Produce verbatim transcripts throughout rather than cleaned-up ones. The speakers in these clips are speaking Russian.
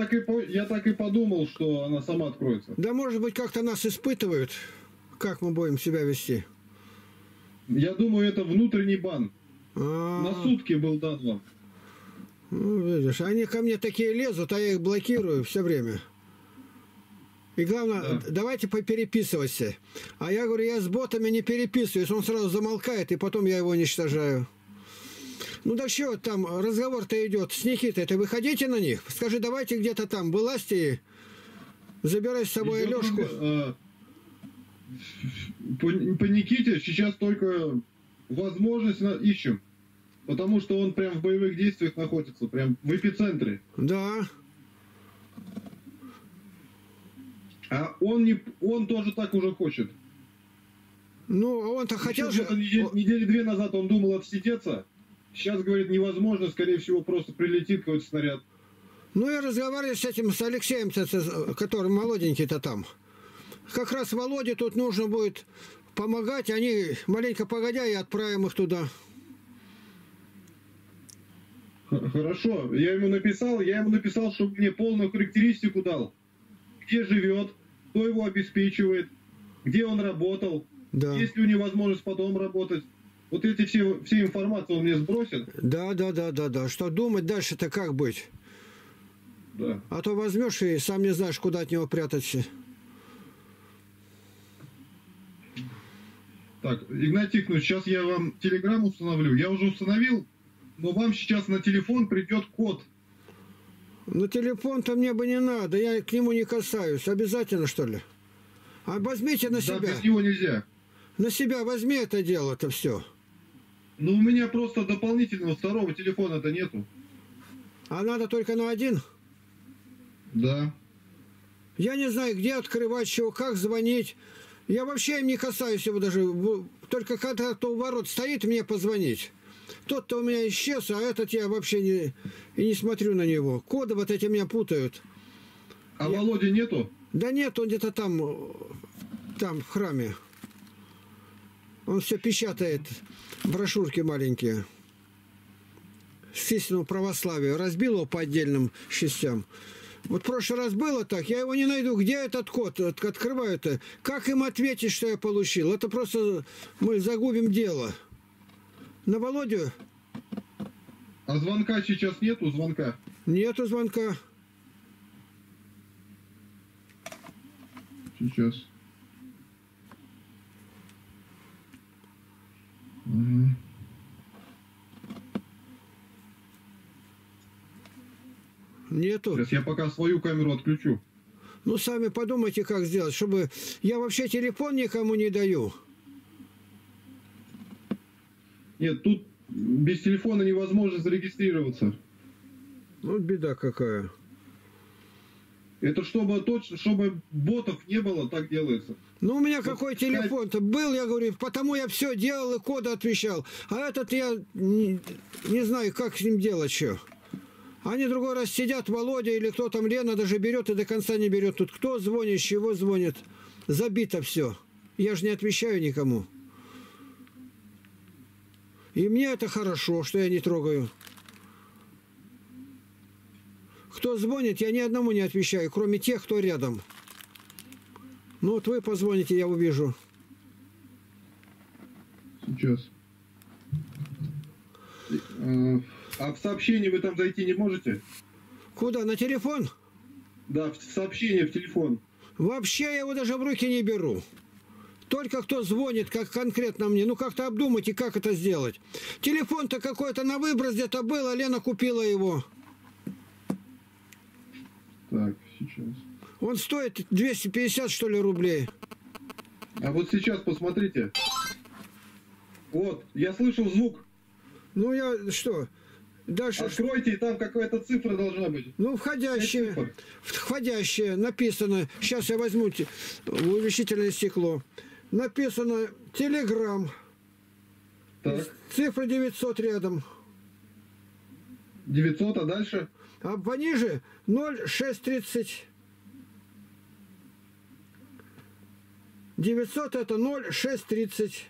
Так и, я так и подумал, что она сама откроется. Да, может быть, как-то нас испытывают, как мы будем себя вести. Я думаю, это внутренний бан. А -а -а. На сутки был дан вам. Ну, видишь, они ко мне такие лезут, а я их блокирую все время. И главное, да. Давайте попереписываться. А я говорю, я с ботами не переписываюсь. Он сразу замолкает, и потом я его уничтожаю. Ну да что там, разговор-то идет с Никитой. Ты выходите на них? Скажи, давайте где-то там, власти, забирай с собой Лешку. А, по, по Никите сейчас только возможность на, ищем. Потому что он прям в боевых действиях находится, прям в эпицентре. Да. А он, не, он тоже так уже хочет. Ну, он-то хотел же... Недели, недели две назад он думал отсидеться. Сейчас, говорит, невозможно. Скорее всего, просто прилетит какой-то снаряд. Ну, я разговариваю с этим, с Алексеем, который молоденький-то там. Как раз Володе тут нужно будет помогать. Они маленько погодя и отправим их туда. Хорошо. Я ему написал, я ему написал, чтобы мне полную характеристику дал. Где живет, кто его обеспечивает, где он работал, да. Есть ли у него возможность потом работать. Вот эти все, все информации он мне сбросит. Да, да, да, да, да. Что думать дальше-то, как быть? Да. А то возьмешь и сам не знаешь, куда от него прятаться. Так, Игнатий, ну сейчас я вам телеграм установлю. Я уже установил, но вам сейчас на телефон придет код. Ну, телефон-то мне бы не надо, я к нему не касаюсь. Обязательно, что ли? А возьмите на себя. Да, без него нельзя. На себя возьми это дело-то все. Ну, у меня просто дополнительного второго телефона-то нету. А надо только на один? Да. Я не знаю, где открывать, чего, как звонить. Я вообще им не касаюсь его даже. Только когда кто у ворот стоит, мне позвонить. Тот-то у меня исчез, а этот я вообще не, и не смотрю на него. Коды вот эти меня путают. А я... Володи нету? Да нет, он где-то там, там, в храме. Он все печатает, брошюрки маленькие. С истинного православия. Разбил его по отдельным частям. Вот в прошлый раз было так, я его не найду. Где этот код? Открываю-то. Как им ответить, что я получил? Это просто мы загубим дело. На Володю. А звонка сейчас нету, звонка? Нету звонка. Сейчас. Угу. Нету. Сейчас я пока свою камеру отключу. Ну, сами подумайте, как сделать, чтобы... Я вообще телефон никому не даю. Нет, тут без телефона невозможно зарегистрироваться. Ну, беда какая. Это чтобы точно, чтобы ботов не было, так делается. Ну, у меня вот какой телефон-то был, я говорю, потому я все делал и коды отвечал. А этот я не, не знаю, как с ним делать что. Они другой раз сидят, Володя или кто там, Лена даже берет и до конца не берет. Тут кто звонит, чего звонит. Забито все. Я же не отвечаю никому. И мне это хорошо, что я не трогаю. Кто звонит, я ни одному не отвечаю, кроме тех, кто рядом. Ну вот вы позвоните, я увижу. Сейчас. А в сообщение вы там зайти не можете? Куда? На телефон? Да, в сообщение, в телефон. Вообще я его даже в руки не беру. Только кто звонит, как конкретно мне. Ну, как-то обдумайте, как это сделать. Телефон-то какой-то на выброс где-то был, а Лена купила его. Так, сейчас. Он стоит двести пятьдесят, что ли, рублей. А вот сейчас посмотрите. Вот, я слышал звук. Ну, я что? Дальше откройте, и там какая-то цифра должна быть. Ну, входящая. Входящая, написано. Сейчас я возьму увеличительное стекло. Написано телеграм. Так. Цифра девятьсот рядом. девятьсот, а дальше? А пониже ноль шестьсот тридцать. девятьсот это ноль шестьсот тридцать.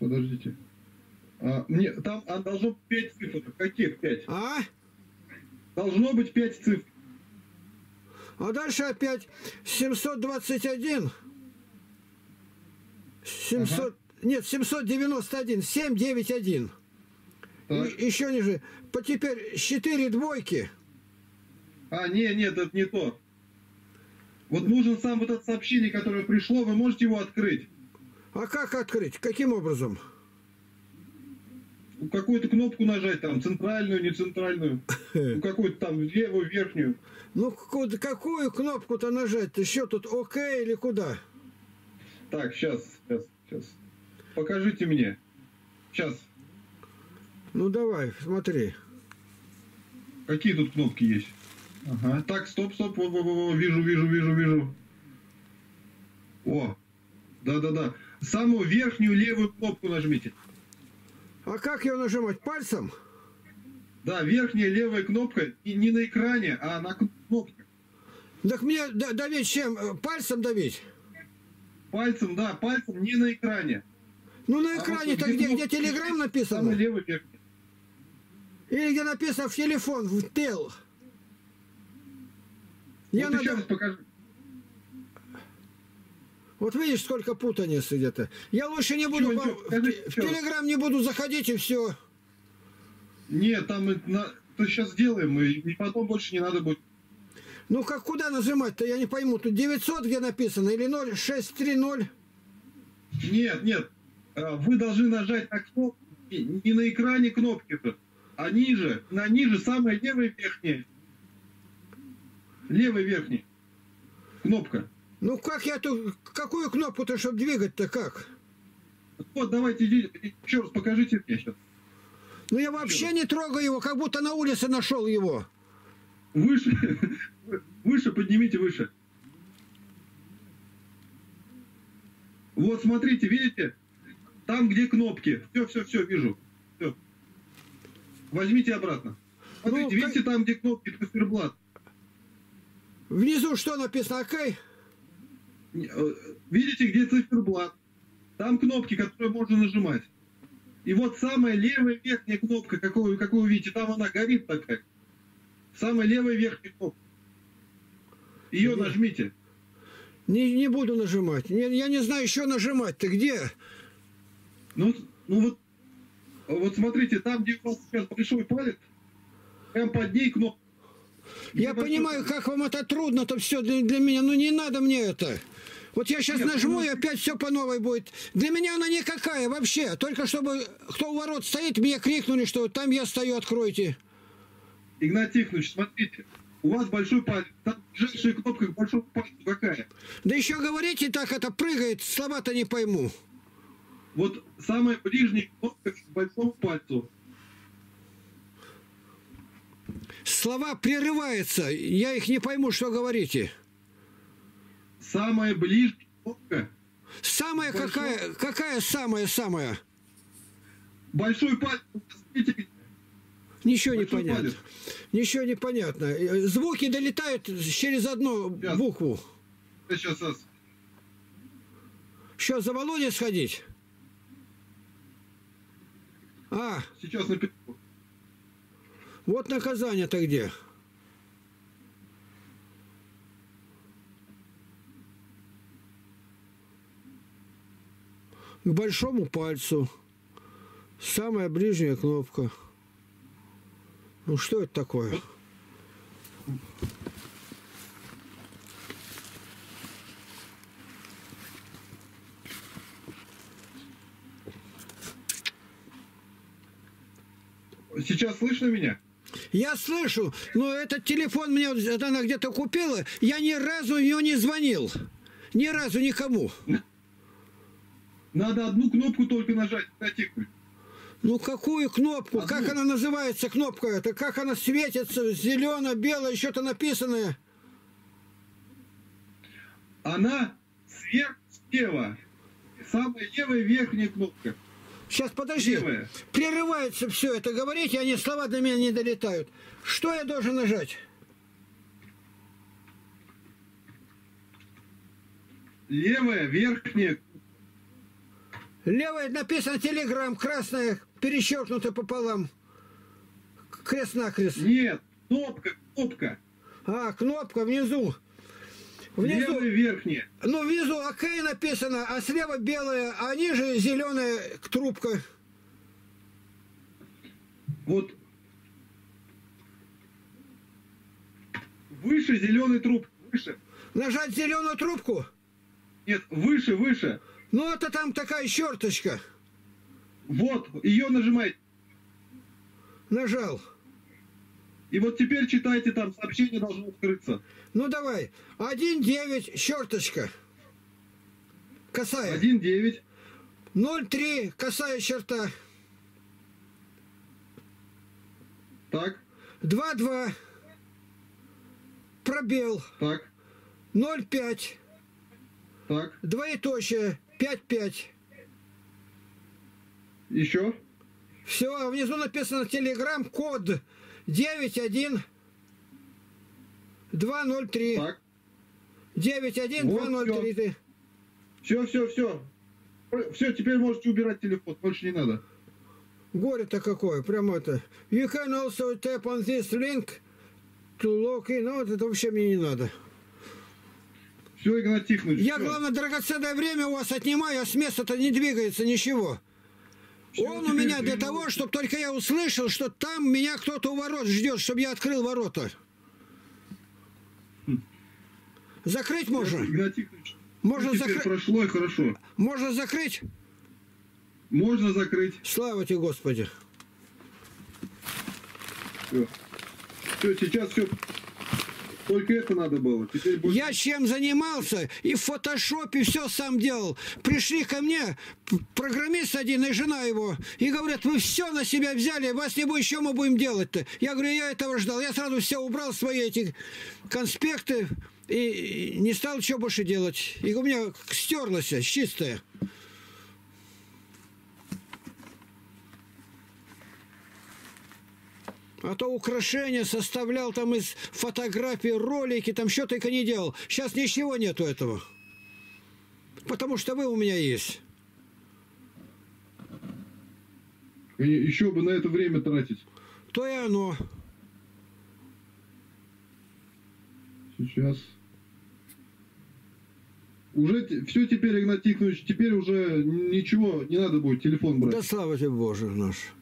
Подождите. А, мне, там а должно быть пять цифр. Каких пять? А? Должно быть пять цифр. А дальше опять семьсот двадцать один. семьсот... Ага. Нет, семьсот девяносто один. семь девять один. Еще ниже. По теперь четыре двойки. А, нет, нет, это не то. Вот нужен сам вот это сообщение, которое пришло, вы можете его открыть. А как открыть? Каким образом? Какую-то кнопку нажать там, центральную, не центральную, какую-то там левую, верхнюю. Ну какую кнопку-то нажать? Еще тут ОК или куда? Так, сейчас, сейчас, сейчас. Покажите мне. Сейчас. Ну давай, смотри. Какие тут кнопки есть? Ага. Так, стоп, стоп, во, во, во, вижу, вижу, вижу, вижу. О, да-да-да. Самую верхнюю левую кнопку нажмите. А как ее нажимать? Пальцем? Да, верхняя левая кнопка, и не на экране, а на кнопке. Так мне давить чем? Пальцем давить? Пальцем, да, пальцем не на экране. Ну на экране-то а вот, где, где, где телеграм написано? Самый левый верхний. Или где написано в телефон, в тел. Я вот, надо... покажу. Вот видишь, сколько путаниц где-то. Я лучше не буду, ничего, по... скажи, в... в телеграм не буду заходить и все. Нет, там на... то сейчас сделаем, и потом больше не надо будет. Ну как куда нажимать-то, я не пойму. Тут девятьсот где написано или ноль шестьсот тридцать? Нет, нет. Вы должны нажать на кнопку, не на экране кнопки-то, а ниже, на ниже самая левая верхняя. Левый верхний. Кнопка. Ну как я тут... Какую кнопку-то, чтобы двигать-то как? Вот, давайте, еще раз покажите мне сейчас. Ну я вообще не трогаю его, как будто на улице нашел его. Выше. Выше, поднимите выше. Вот, смотрите, видите? Там, где кнопки. Все, все, все, вижу. Все. Возьмите обратно. Смотрите, ну, видите, как... там, где кнопки, циферблат. Внизу что написано? Окей? Видите, где циферблат? Там кнопки, которые можно нажимать. И вот самая левая верхняя кнопка, какую, какую видите, там она горит такая. Самая левая верхняя кнопка. Ее Нет. нажмите. Не, не буду нажимать. Не, я не знаю, еще нажимать. Ты где? Ну, ну вот, вот смотрите, там, где у вас сейчас большой палец, прям под ней кнопка. Я не понимаю, большой... как вам это трудно-то все для, для меня. Ну не надо мне это. Вот я сейчас Нет, нажму, ну... и опять все по новой будет. Для меня она никакая вообще. Только чтобы кто у ворот стоит, мне крикнули, что там я стою, откройте. Игнат Тихонович, смотрите. У вас большой палец. Там ближайшая кнопка к большому пальцу какая? Да еще говорите так, это прыгает, слова-то не пойму. Вот самая ближняя кнопка к большому пальцу. Слова прерываются, я их не пойму, что говорите. Самая ближняя кнопка. Самая большой... какая? Какая самая-самая? Большой палец. Ничего большой не понятно. Палец. Ничего не понятно. Звуки долетают через одну сейчас. букву. Сейчас, сейчас. Что, за Володей сходить? А. Сейчас на пятку. Вот наказание-то где? К большому пальцу. Самая ближняя кнопка. Ну что это такое? Сейчас слышно меня? Я слышу, но этот телефон мне она где-то купила, я ни разу в нее не звонил. Ни разу никому. Надо одну кнопку только нажать. Ну какую кнопку? Одну. Как она называется, кнопка эта? Как она светится? Зеленая, белая, что-то написанное. Она сверх слева. Самая левая верхняя кнопка. Сейчас, подожди. Левая. Прерывается все это. Говорите, они слова до меня не долетают. Что я должен нажать? Левая, верхняя. Левая написано телеграм, красная перечеркнуто пополам. Крест-накрест. Нет, кнопка, кнопка. А, кнопка внизу. Внизу. Левая верхняя. Ну, внизу ОК написано, а слева белая, а ниже зеленая трубка. Вот. Выше зеленой трубки. Выше. Нажать зеленую трубку? Нет, выше, выше. Ну, это там такая черточка. Вот, ее нажимайте. Нажал. И вот теперь читайте, там сообщение должно открыться. Ну, давай. один девять, черточка. Косая. один девять. ноль три, косая черта. Так. два два. Пробел. Так. ноль пять. Так. Двоеточие. пять пять. Еще. Все, а внизу написано телеграм код девять один два ноль три. Так. девять один два ноль три. Все, все, все. Все, теперь можете убирать телефон, больше не надо. Горе-то какое, прямо это. You can also tap on this link to log in. Ну, вот это вообще мне не надо. Все, Игнат Тихонович. Я, все. Главное, драгоценное время у вас отнимаю, а с места-то не двигается ничего. Все, он у меня для того, чтобы только я услышал, что там меня кто-то у ворот ждет, чтобы я открыл ворота. Закрыть можно? Игнат Тихонович, можно закрыть. Прошло и хорошо. Можно закрыть? Можно закрыть. Слава тебе, Господи. Все. Все, сейчас все. Только это надо было. Теперь больше... Я чем занимался? И в фотошопе все сам делал. Пришли ко мне программист один и жена его. И говорят, вы все на себя взяли, вас не будет, что мы будем делать-то? Я говорю, я этого ждал. Я сразу все убрал, свои эти конспекты. И не стал что больше делать. И у меня стерлось чистое. А то украшения составлял там из фотографий, ролики, там что только не делал. Сейчас ничего нету этого. Потому что вы у меня есть. И еще бы на это время тратить. То и оно. Сейчас. Уже все теперь, Игнат Тихонович, теперь уже ничего не надо будет телефон брать. Да слава тебе, Боже наш.